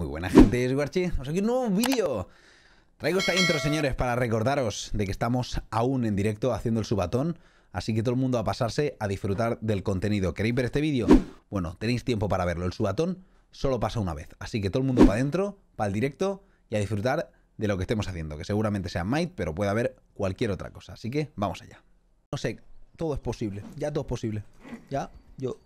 Muy buena gente, es Warchi. Os aquí un nuevo vídeo. Traigo esta intro, señores, para recordaros de que estamos aún en directo haciendo el subatón. Así que todo el mundo a pasarse a disfrutar del contenido. ¿Queréis ver este vídeo? Bueno, tenéis tiempo para verlo. El subatón solo pasa una vez. Así que todo el mundo para adentro, para el directo y a disfrutar de lo que estemos haciendo. Que seguramente sea Might, pero puede haber cualquier otra cosa. Así que vamos allá. No sé, todo es posible. Ya todo es posible. Ya, yo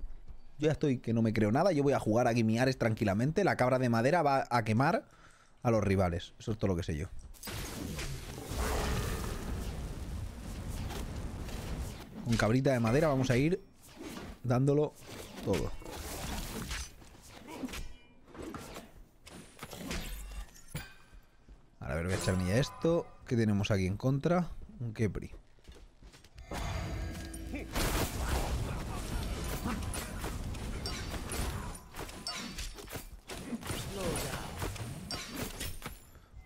ya estoy que no me creo nada. Yo voy a jugar aquí mi Ares tranquilamente. La cabra de madera va a quemar a los rivales. Eso es todo lo que sé yo. Con cabrita de madera vamos a ir dándolo todo. Ahora a ver, voy a echarme ya esto. ¿Qué tenemos aquí en contra? Un Khepri.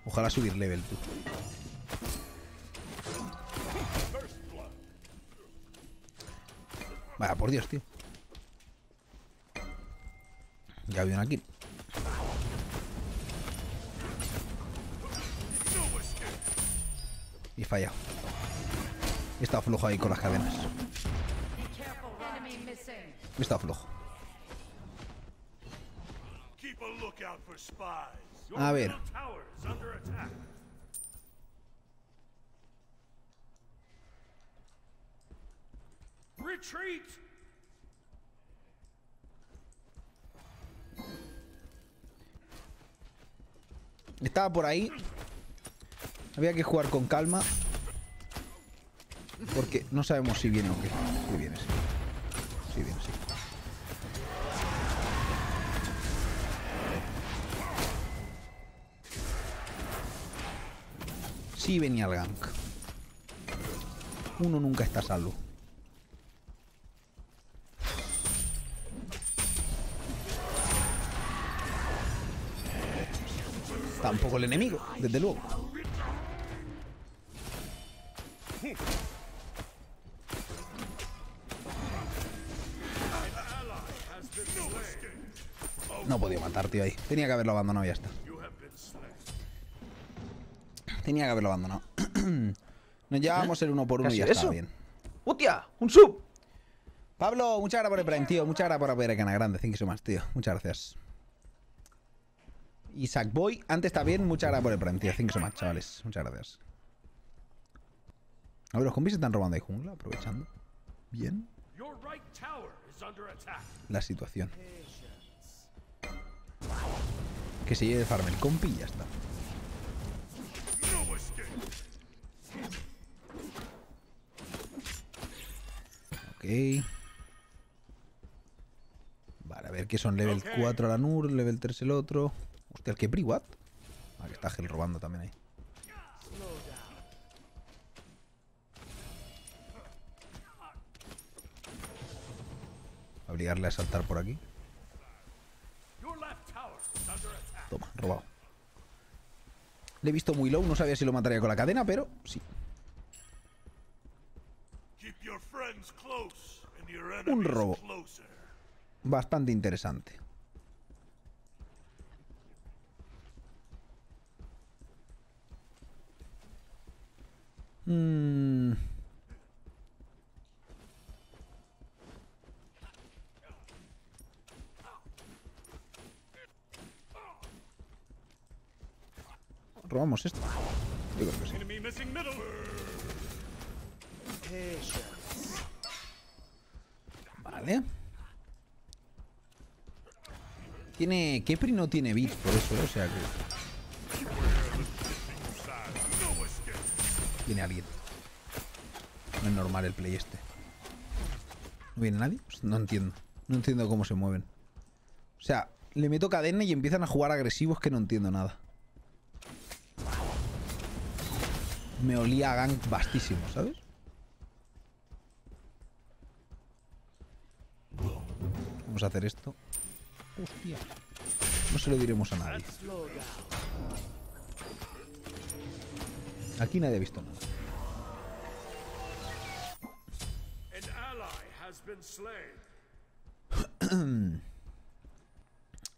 Ojalá subir level, tú. Vaya, por Dios, tío. Ya había una kill. Y he fallado. He estado flojo ahí con las cadenas. He estado flojo. A ver. Estaba por ahí. Había que jugar con calma, porque no sabemos si viene o qué. Si viene, sí. Si viene, sí. Sí venía el Ankh. Uno nunca está a salvo. Tampoco el enemigo, desde luego. No podía matar, tío, ahí. Tenía que haberlo abandonado y ya está. Tenía que haberlo abandonado. Nos llevábamos el 1 por 1 y ya está bien. ¡Hostia! ¡Un sub! Pablo, muchas gracias por el Prime, tío. Muchas gracias por apoyar el canal grande. Thank you so much, tío. Muchas gracias. Isaac Boy, antes está bien. Muchas gracias por el Prime, tío. Thank you so much, chavales. Muchas gracias. A ver, los combis se están robando de jungla, aprovechando. Bien. La situación. Que se lleve de farm el compi y ya está. Ok. Vale, a ver que son level 4 a la Nur, level 3 el otro. Hostia, el Khepri, what? Ah, que está Gel robando también ahí. Obligarle a saltar por aquí. Toma, robado. Le he visto muy low, no sabía si lo mataría con la cadena, pero sí. Un robo bastante interesante. Robamos esto. Yo creo que sí. Vale. Tiene... Khepri no tiene beat por eso, ¿eh? O sea que... Viene alguien. No es normal el play este. ¿No viene nadie? Pues no entiendo. No entiendo cómo se mueven. O sea, le meto cadena y empiezan a jugar agresivos que no entiendo nada. Me olía a gank vastísimo, ¿sabes? Vamos a hacer esto. Hostia. No se lo diremos a nadie. Aquí nadie ha visto nada.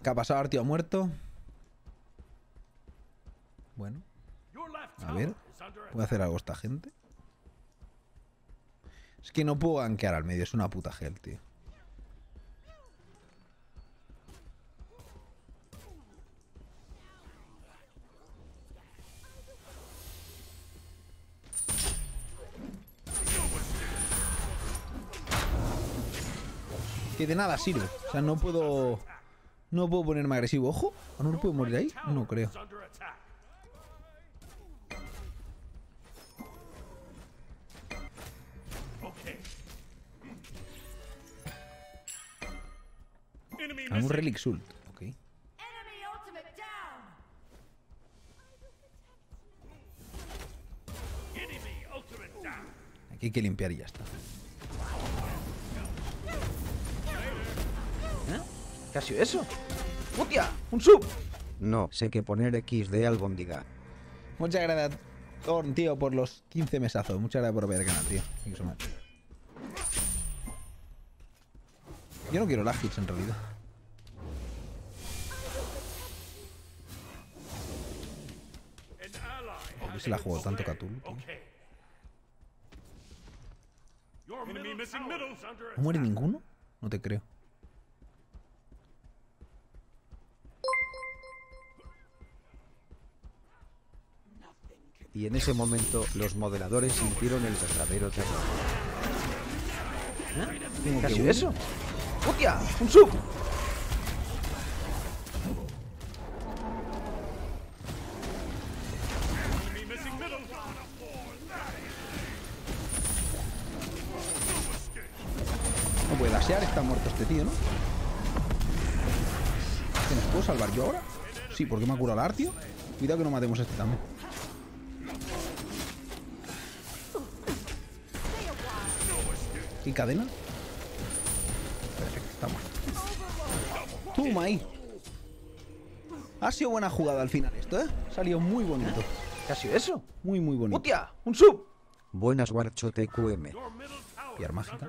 ¿Qué ha pasado? Artio ha muerto. Bueno. A ver. ¿Puedo hacer algo esta gente? Es que no puedo anquear al medio. Es una puta gel, tío. Que de nada sirve. O sea, no puedo... No puedo ponerme agresivo. Ojo, ¿no puedo morir ahí? No creo. Hay un Relic Sult. Ok. Aquí hay que limpiar y ya está. ¿Qué ha sido eso? ¡Hostia! ¡Un sub! No sé qué poner X de albóndiga. Muchas gracias, Thorn, tío, por los 15 mesazos. Muchas gracias por ver el canal, tío. Yo no quiero las hits en realidad. ¿Por qué se la ha jugado tanto Cthulhu? ¿No muere ninguno? No te creo. Y en ese momento, los modeladores sintieron el verdadero terror. ¿Qué ha sido eso? ¡Hostia! ¡Un sub! No puede dasear, está muerto este tío, ¿no? ¿Este nos puedo salvar yo ahora? Sí, porque me ha curado el Artio. Cuidado que no matemos a este también. ¿Y cadena? Perfecto, estamos. ¡Toma ahí! Ha sido buena jugada al final esto, ¿eh? Salió muy bonito. ¿Qué ha sido eso? Muy, muy bonito. ¡Hostia! ¡Un sub! Buenas, Warcho TQM. Piar mágica.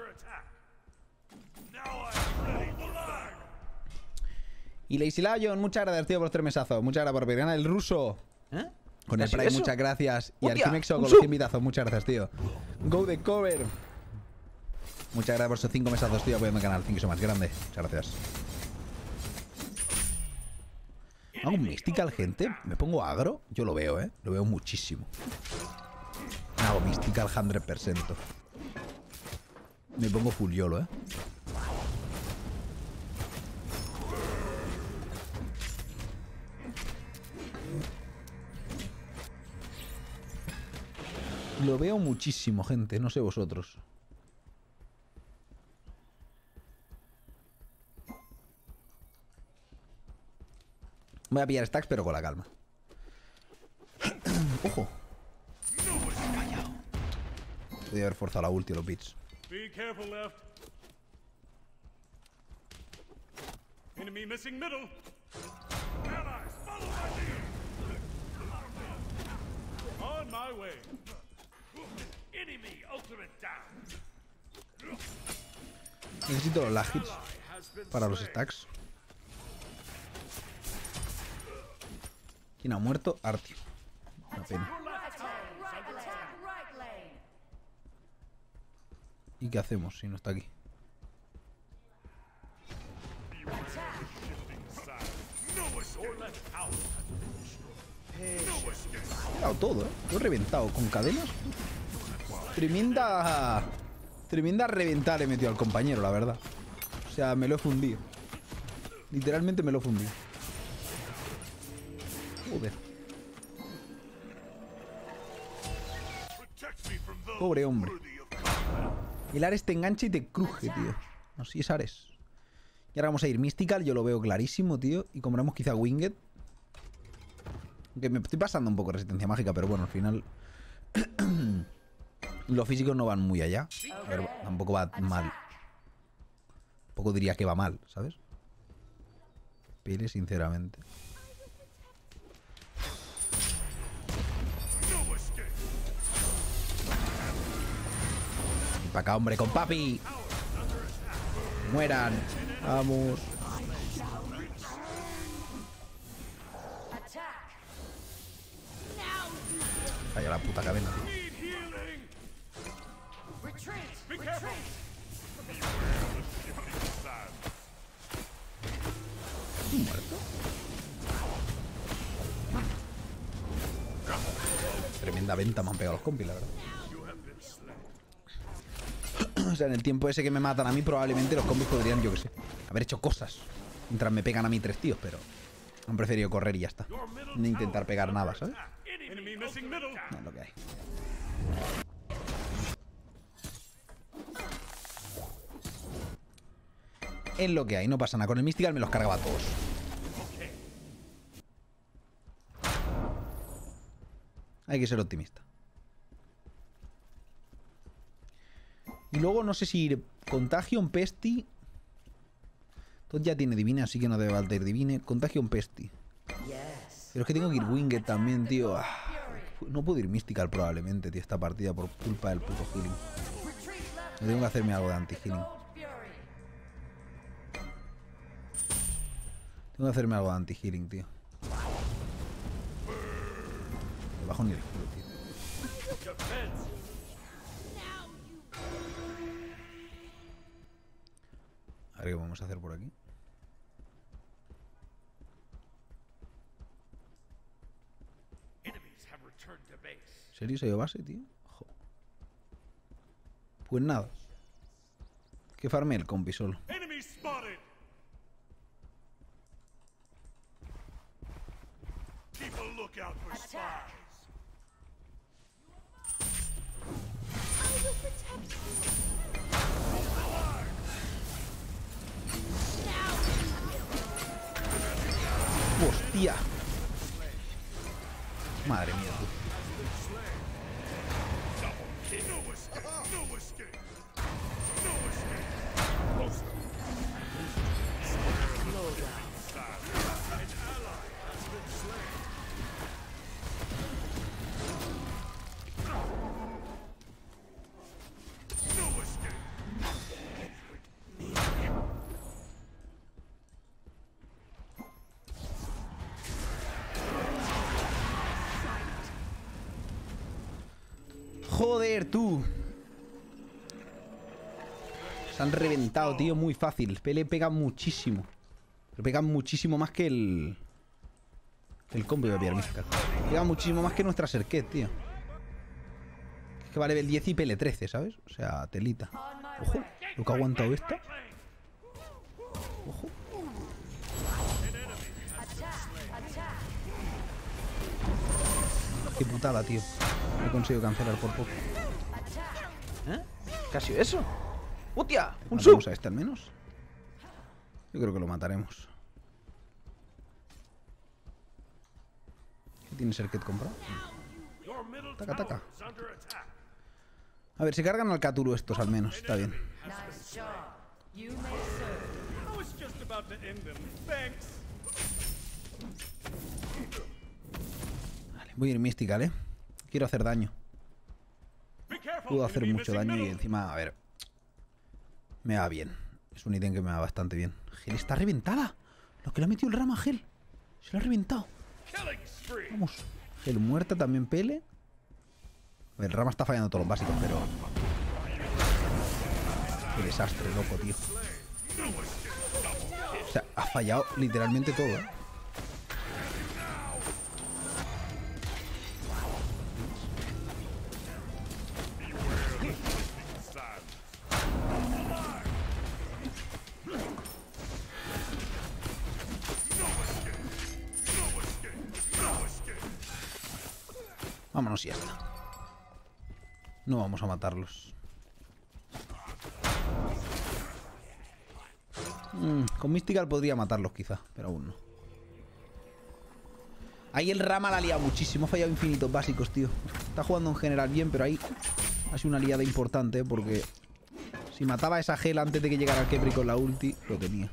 Y Lazy Lion, muchas gracias, tío, por los 3 mesazos. Muchas gracias por ver el ruso. ¿Eh? Con el Pride, muchas gracias. Y Arquimexo con los 100 vitazos. Muchas gracias, tío. Go the cover. Muchas gracias por esos 5 mesazos, tío. Apoyadme al canal, 5 más grande. Muchas gracias. ¿Hago un Mystical, gente? ¿Me pongo agro? Yo lo veo, ¿eh? Lo veo muchísimo. Hago Mystical 100%. Me pongo full YOLO, ¿eh? Lo veo muchísimo, gente. No sé vosotros. Voy a pillar stacks, pero con la calma. ¡Ojo! ¡Me he fallado! Podría haber forzado la ulti a los bits. Necesito los lag hits para los stacks. ¿Quién ha muerto? Artio. Una pena. ¿Y qué hacemos si no está aquí? He dado todo, ¿eh? Lo he reventado con cadenas. Tremenda... Tremenda reventada le he metido al compañero, la verdad. O sea, me lo he fundido. Literalmente me lo he fundido. Joder. Pobre hombre. El Ares te engancha y te cruje, tío. No sé si es Ares. Y ahora vamos a ir Mystical, yo lo veo clarísimo, tío. Y compramos quizá Winged. Que me estoy pasando un poco de resistencia mágica, pero bueno, al final... Los físicos no van muy allá. A ver, tampoco va mal. Tampoco diría que va mal, ¿sabes? Pele, sinceramente. Para acá, hombre, con papi. Mueran. Vamos. cayó la puta cadena. ¿Muerto? Tremenda venta me han pegado los compis, la verdad. O sea, en el tiempo ese que me matan a mí, probablemente los compis podrían, yo que sé, haber hecho cosas mientras me pegan a mí tres tíos, pero han preferido correr y ya está. Ni intentar pegar nada, ¿sabes? No es lo que hay. Es lo que hay, no pasa nada. Con el Mystical me los cargaba a todos. Hay que ser optimista. Y luego no sé si ir Contagion, Pesti. Entonces ya tiene Divine, así que no debe faltar Divine. Contagion, Pesti. Pero es que tengo que ir Winged también, tío. No puedo ir Mystical probablemente, tío, esta partida por culpa del puto healing. Me tengo que hacerme algo de anti-healing. Tengo que hacerme algo de anti-healing, tío. Me bajo ni el culo, tío. A ver qué vamos a hacer por aquí. ¿En serio se dio base, tío? Jo. Pues nada. Que farme el compi solo. ¡Hostia! Madre mía, tú. Joder, tú. Se han reventado, tío, muy fácil. Pele pega muchísimo. Pero pega muchísimo más que el... El combo de Pierre Mystical. Pega muchísimo más que nuestra Serquet, tío. Es que va level 10 y Pele 13, ¿sabes? O sea, telita. Ojo, lo que ha aguantado esta. Ojo. Qué putada, tío. He conseguido cancelar por poco. ¿Eh? ¿Qué ha sido eso? ¡Hostia! ¡Un sub! Vamos a este al menos. Yo creo que lo mataremos. ¿Qué tiene Serquet comprado? Taca, taca. A ver, se cargan al Cthulhu estos al menos. Está bien. Vale, voy a ir Mystical, ¿eh? Quiero hacer daño. Puedo hacer mucho daño y encima, a ver. Me va bien. Es un ítem que me va bastante bien. Gel está reventada. Lo que le ha metido el rama, Gel. Se lo ha reventado. Vamos. Gel muerta también, Pele. A ver, el rama está fallando todos los básicos, pero... Qué desastre, loco, tío. O sea, ha fallado literalmente todo, ¿eh? Vámonos y ya está. No vamos a matarlos. Con Mystical podría matarlos quizá, pero aún no. Ahí el Rama la ha liado muchísimo. Ha fallado infinitos básicos, tío. Está jugando en general bien, pero ahí ha sido una liada importante, porque si mataba a esa Gel antes de que llegara al Khepri con la ulti, lo tenía.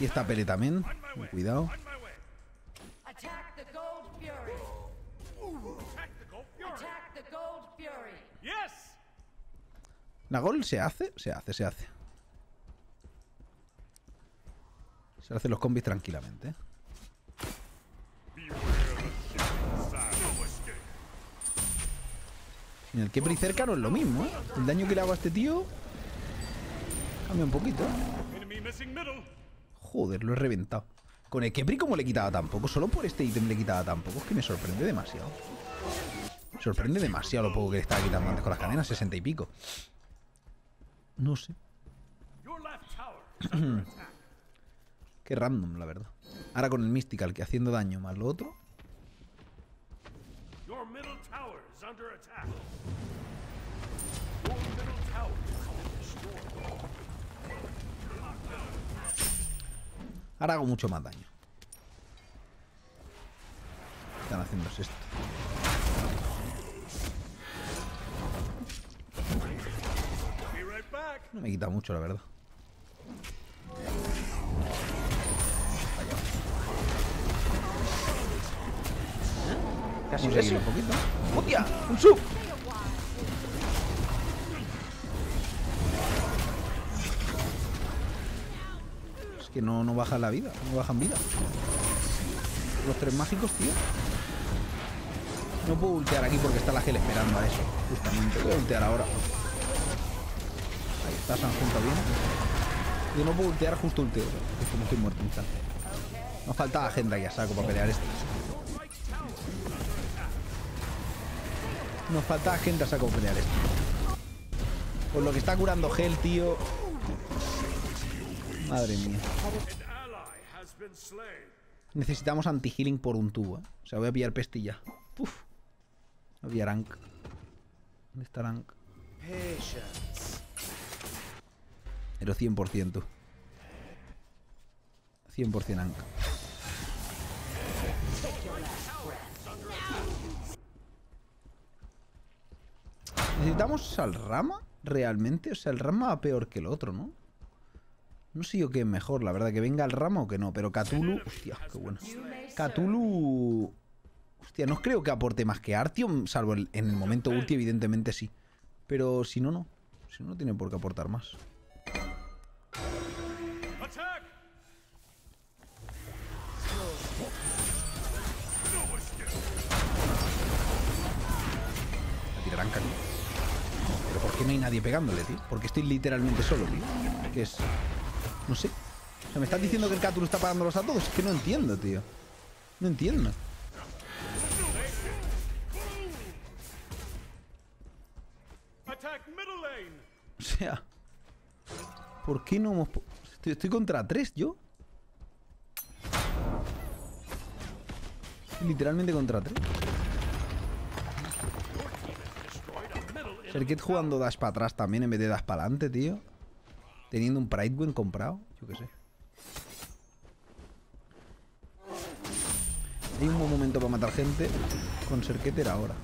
Y esta pele también. Cuidado. Nagol se hace, se hace. Se hacen los combis tranquilamente. En el Khepri cerca no es lo mismo, ¿eh? El daño que le hago a este tío cambia un poquito. Joder, lo he reventado. Con el Khepri como le quitaba tan poco. Solo por este ítem le quitaba tan poco. Es que me sorprende demasiado. Me sorprende demasiado lo poco que le estaba quitando antes con las cadenas. 60 y pico. No sé. Qué random, la verdad. Ahora con el Mystical, que haciendo daño más lo otro. Ahora hago mucho más daño. ¿Qué están haciendo esto? No me quita mucho, la verdad. Casi eso. Un poquito. ¡Hostia! ¡Un sub! Es que no baja la vida. No bajan vida. Los tres mágicos, tío. No puedo ultear aquí porque está la gel esperando a eso. Justamente. Voy a ultear ahora. Ahí está, se han juntado bien. Yo no puedo ultear, justo ulteo. Es como estoy muerto un instante. Nos falta agenda aquí a saco para pelear esto. Nos falta gente a saco pelear esto. Por lo que está curando gel, tío. Madre mía. Necesitamos anti-healing por un tubo, ¿eh? O sea, voy a pillar pestilla. Uf. Voy a pillar Ankh. ¿Dónde está Ankh? Pero 100%. 100% Ankh. ¿Necesitamos al Rama realmente? O sea, el Rama va peor que el otro, ¿no? No sé yo qué es mejor, la verdad, que venga el Rama o que no. Pero Cthulhu... Hostia, qué bueno. Cthulhu... Hostia, no creo que aporte más que Artyom, salvo en el momento ulti, evidentemente sí. Pero si no, no. Si no, no tiene por qué aportar más. La tirarán cañón. Pero ¿por qué no hay nadie pegándole, tío? Porque estoy literalmente solo, tío. Que es... No sé. O sea, me estás diciendo que el Cthulhu está parándolos a todos. Es que no entiendo, tío. No entiendo. O sea... ¿Por qué no hemos... Estoy contra tres, yo. Estoy literalmente contra tres. Serqueter jugando dash para atrás también en vez de dash para adelante, tío. Teniendo un Pridewind comprado, yo qué sé. Hay un buen momento para matar gente con Serqueter ahora.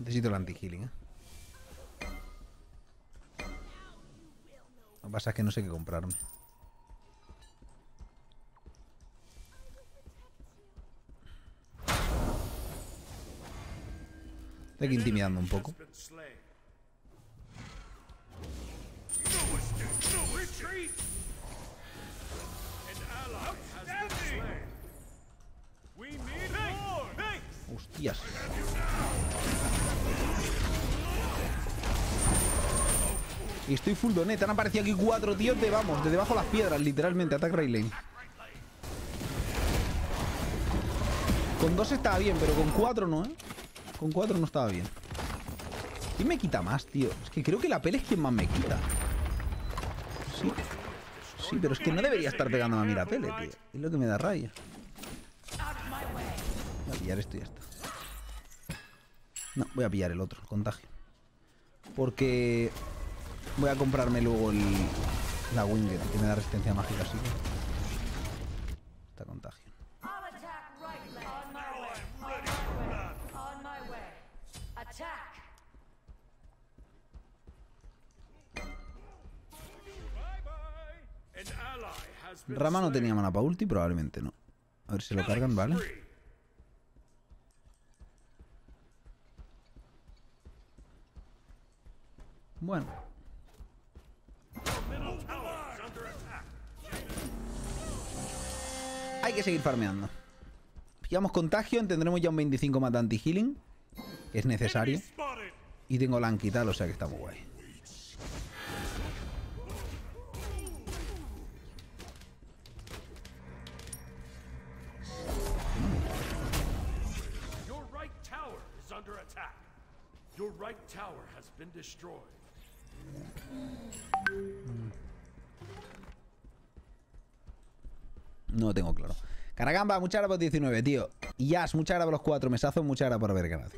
Necesito el anti-healing, ¿eh? Lo que pasa es que no sé qué comprarme. Estoy aquí intimidando un poco. Hostias. Y estoy full donet. Han aparecido aquí cuatro tíos de, vamos, de debajo de las piedras, literalmente. Attack right lane. Con dos estaba bien, pero con cuatro no, ¿eh? Con cuatro no estaba bien. ¿Quién me quita más, tío? Es que creo que la pele es quien más me quita. Sí. Sí, pero es que no debería estar pegando a mí la pele, tío. Es lo que me da rabia. Voy a pillar esto y ya está. No, voy a pillar el otro, el contagio. Porque... voy a comprarme luego la Winged, que me da resistencia mágica, así que... Está Contagion. Rama no tenía mana para ulti, probablemente no. A ver si lo cargan, vale. Bueno. Hay que seguir farmeando. Pillamos Contagion, tendremos ya un 25 mata anti-healing. Es necesario. Y tengo la Ankh y tal, o sea que está muy guay. No tengo claro. Caragamba, muchas gracias por 19, tío. Y Jazz, muchas gracias por los 4 mesazos, muchas gracias por haber ganado.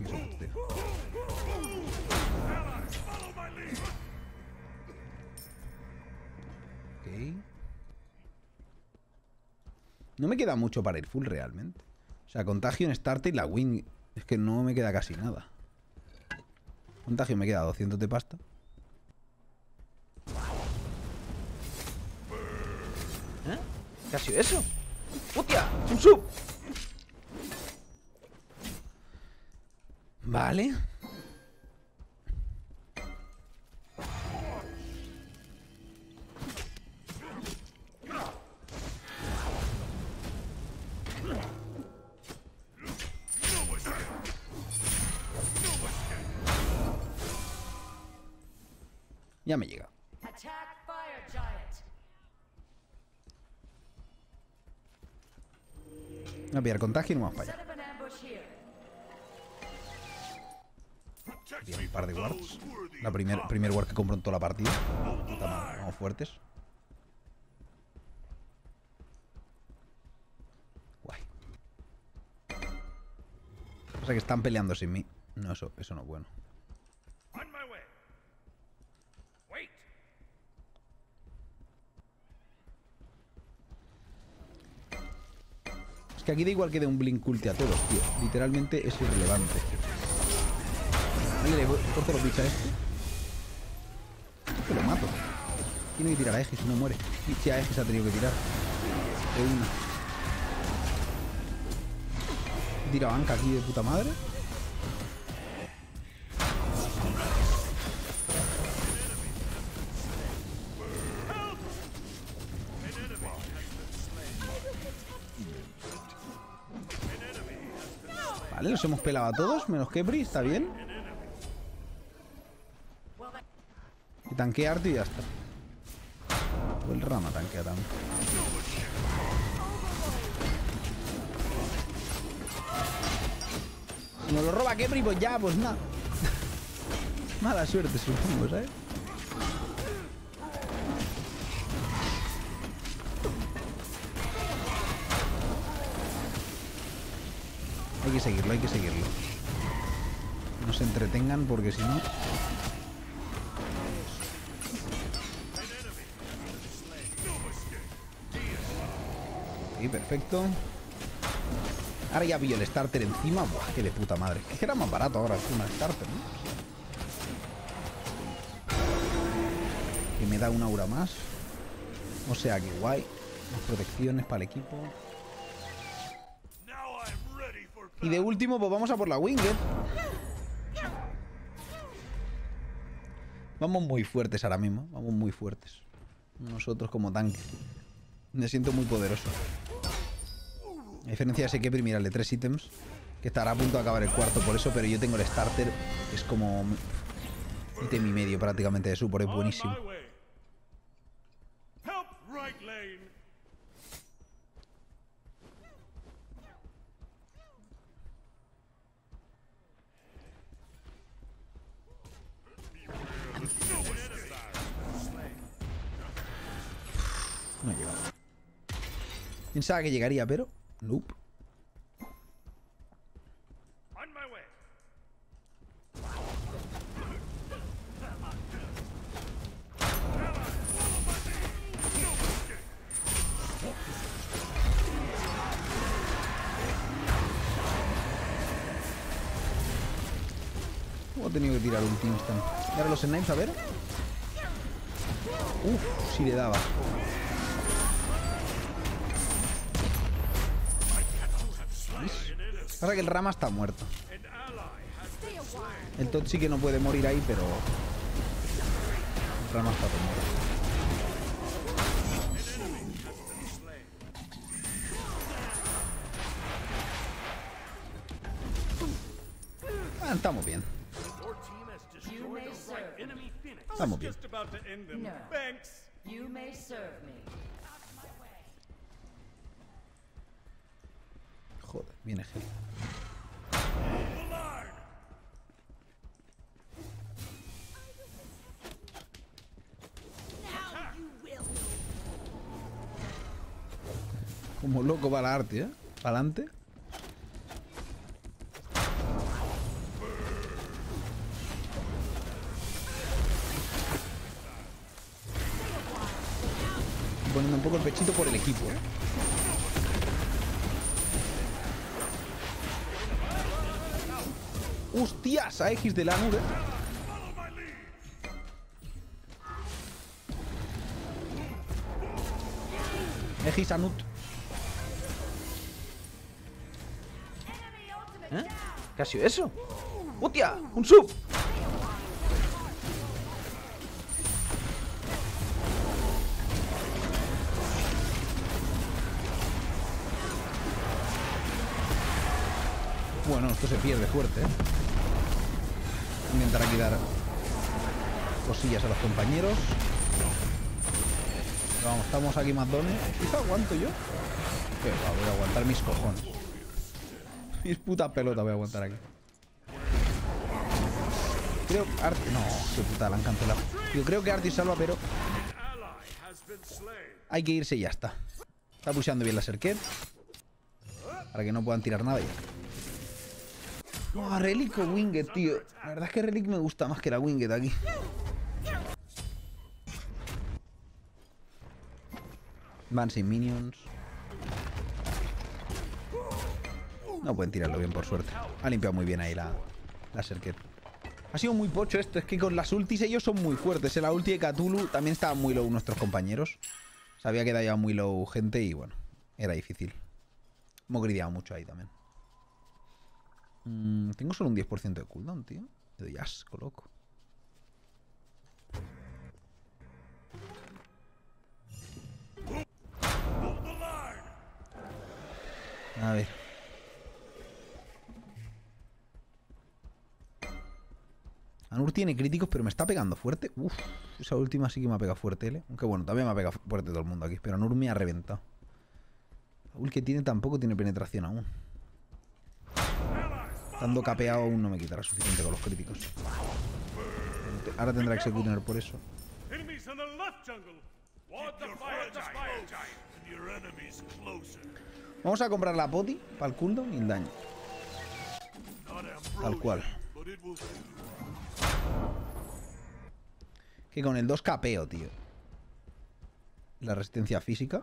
Okay. No me queda mucho para ir full realmente. O sea, Contagion, Starter y la Wing. Es que no me queda casi nada. Contagion me queda 200 de pasta. ¿Eh? ¿Qué ha sido eso? ¡Hostia! ¡Un sub! Vale. Ya me llega. Voy a pillar Contagio y no vamos para allá. Pillar un par de wards. La primer ward que compro en toda la partida. Vamos fuertes. Guay. O sea que están peleando sin mí. No, eso no es bueno. Es que aquí da igual que de un blink ulti a todos, tío. Literalmente es irrelevante. Vale, le corto los bichos a este. Este lo mato. Tiene que tirar a Aegis, no muere. Y si a Aegis ha tenido que tirar. De una. He tirado a Ankh aquí de puta madre. Vale, los hemos pelado a todos, menos Khepri, está bien. Y tanquea Artio y ya está. O el Rama tanquea también. Como lo roba Khepri, pues ya, pues nada. Mala suerte, supongo, ¿sabes? Hay que seguirlo, hay que seguirlo. No se entretengan porque si no... Sí, perfecto. Ahora ya pillo el starter encima. Buah, qué de puta madre. Es que era más barato ahora encima el starter, ¿no? Que me da un aura más. O sea que guay. Más protecciones para el equipo. Y de último, pues vamos a por la Winged. Vamos muy fuertes ahora mismo. Vamos muy fuertes. Nosotros como tanques. Me siento muy poderoso. A diferencia de ese Khepri, mira, de 3 ítems. Que estará a punto de acabar el cuarto por eso. Pero yo tengo el starter. Es como... ítem y medio prácticamente de support. Es buenísimo. No he llegado. Pensaba que llegaría, pero... nope. He tenido que tirar un team stand. Y ahora los snipes, a ver. Uf, si le daba. Pasa que el Rama está muerto. El Tot sí que no puede morir ahí, pero... el Rama está muerto. Ah, estamos bien. Estamos bien. Joder, viene gente. Como loco va la Arty, ¿eh? Para adelante. Poniendo un poco el pechito por el equipo, ¿eh? ¡Hostias! A Aegis de la nube. Aegis Anut. ¿Eh? ¿Qué ha sido eso? ¡Hostia! ¡Un sub! Bueno, esto se pierde fuerte, ¿eh? Intentará quitar cosillas a los compañeros. Vamos, estamos aquí más dones. ¿Qué aguanto yo? Que va, voy a aguantar mis cojones. Mis putas pelotas voy a aguantar aquí. Creo que Arty... no, qué puta, la han cancelado. Yo creo que Arty salva, pero... hay que irse y ya está. Está pusheando bien la Serqueter, para que no puedan tirar nada ya. Oh, Relic o Winged, tío. La verdad es que Relic me gusta más que la Winged aquí. Van sin minions. No pueden tirarlo bien, por suerte. Ha limpiado muy bien ahí la Serqueter. Ha sido muy pocho esto. Es que con las ultis ellos son muy fuertes. En la ulti de Cthulhu también estaban muy low nuestros compañeros. Se había quedado ya muy low gente y bueno, era difícil. Hemos grideado mucho ahí también. Tengo solo un 10% de cooldown, tío. Me doy asco, loco. A ver. Anur tiene críticos, pero me está pegando fuerte. Uf, esa última sí que me ha pegado fuerte, ¿eh? Aunque bueno, también me ha pegado fuerte todo el mundo aquí. Pero Anur me ha reventado. Raúl, que tiene tampoco tiene penetración aún. Estando capeado aún no me quitará suficiente con los críticos. Ahora tendrá Executioner por eso. Vamos a comprar la poti para el cooldown y el daño. Tal cual. Que con el 2 capeo, tío. La resistencia física.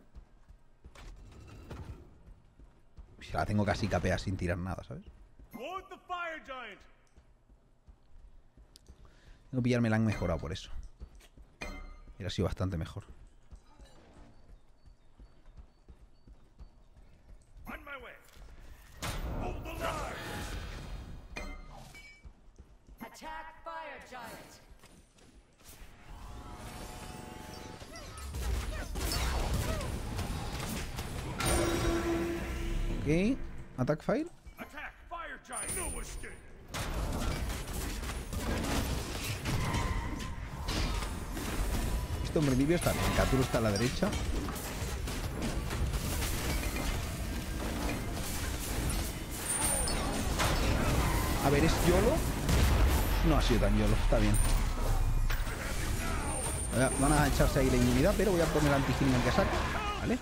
Se la tengo casi capeada sin tirar nada, ¿sabes? Tengo que pillarme, la han mejorado por eso. Hubiera sido bastante mejor. Ok, attack fire. Este hombre libio está bien. Cthulhu está a la derecha. A ver, ¿es YOLO? No ha sido tan YOLO, está bien. Van a echarse ahí la inmunidad, pero voy a poner antigilina que saque, ¿vale?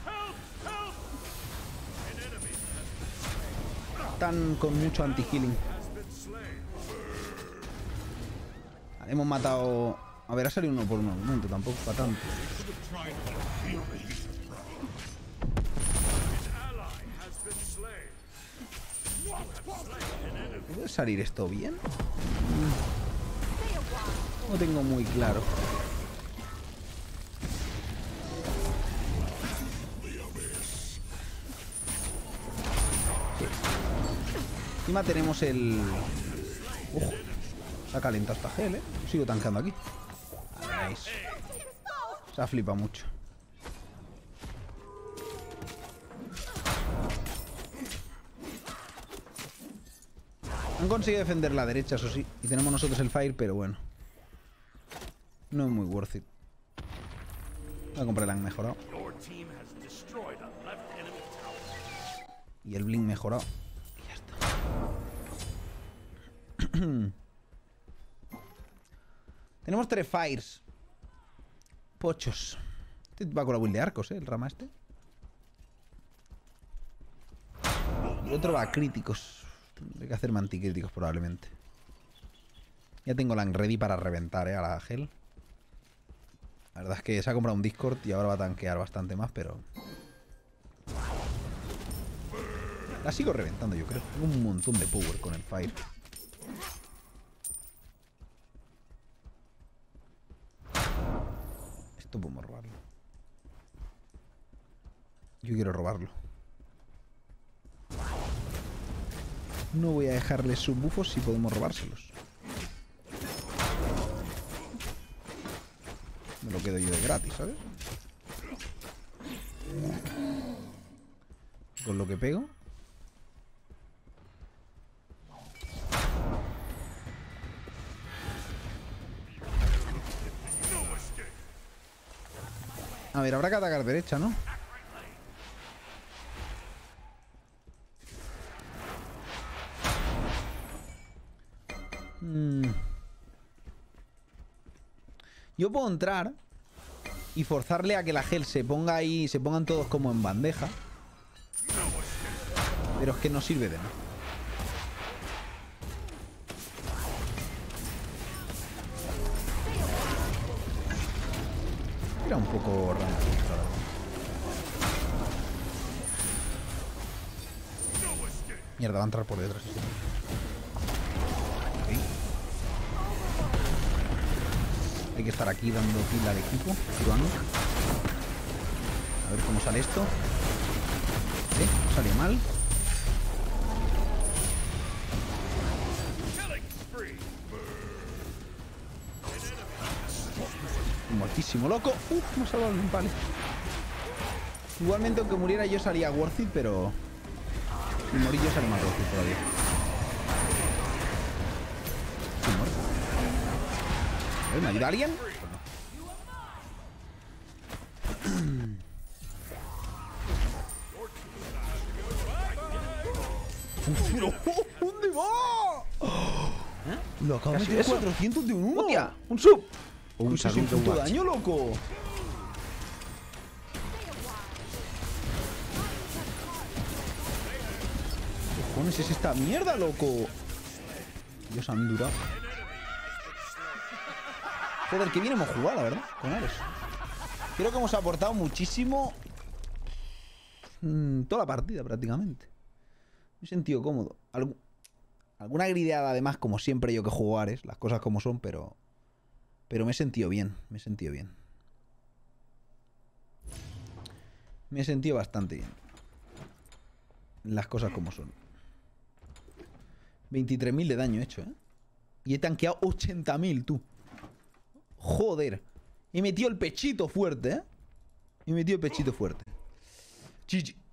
Están con mucho anti-healing. Vale, hemos matado... a ver, ha salido uno por un momento, tampoco para tanto. ¿Puede salir esto bien? No tengo muy claro. Encima tenemos el... Ojo, se ha calentado hasta gel, ¿eh? Sigo tanqueando aquí. Nice. Se ha flipado mucho. Han conseguido defender la derecha, eso sí. Y tenemos nosotros el fire, pero bueno. No es muy worth it. Voy a comprar el Ankh mejorado. Y el Blink mejorado. Y ya está. Tenemos 3 fires. Pochos. Este va con la build de arcos, ¿eh? El rama este. Y otro va a críticos. Tendré que hacer manticríticos probablemente. Ya tengo la Ankh ready para reventar, ¿eh? A la gel. La verdad es que se ha comprado un Discord y ahora va a tanquear bastante más, pero... La sigo reventando, yo creo. Tengo un montón de power con el fire. Esto podemos robarlo. Yo quiero robarlo. No voy a dejarle sus bufos si podemos robárselos. Me lo quedo yo de gratis, ¿sabes? Con lo que pego. A ver, habrá que atacar derecha, ¿no? Yo puedo entrar y forzarle a que la gel se ponga ahí, se pongan todos como en bandeja. Pero es que no sirve de nada. Era un poco raro. Mierda, va a entrar por detrás. Hay que estar aquí dando pila al equipo, jugando. A ver cómo sale esto. Salió mal. Muertísimo, loco. Me ha salvado el vale. Igualmente, aunque muriera yo salía worth it, pero... Sin morir yo salía más worth it todavía. ¿Me ayuda alguien? Pero, ¿dónde va? Lo acabo de meter 400 de un 1. ¡Hostia! ¡Un sub! ¡Un saludo de daño, loco! ¿Qué cojones es esta mierda, loco? Dios, han durado. Joder, que bien hemos jugado, la verdad, con Ares. Creo que hemos aportado muchísimo. Toda la partida, prácticamente. Me he sentido cómodo. Alguna grideada, además, como siempre yo que juego Ares. Las cosas como son, pero... Pero me he sentido bien, me he sentido bien. Me he sentido bastante bien. Las cosas como son. 23.000 de daño hecho, ¿eh? Y he tanqueado 80.000, tú. Joder, he metido el pechito fuerte, ¿eh? He metido el pechito fuerte. Chichi.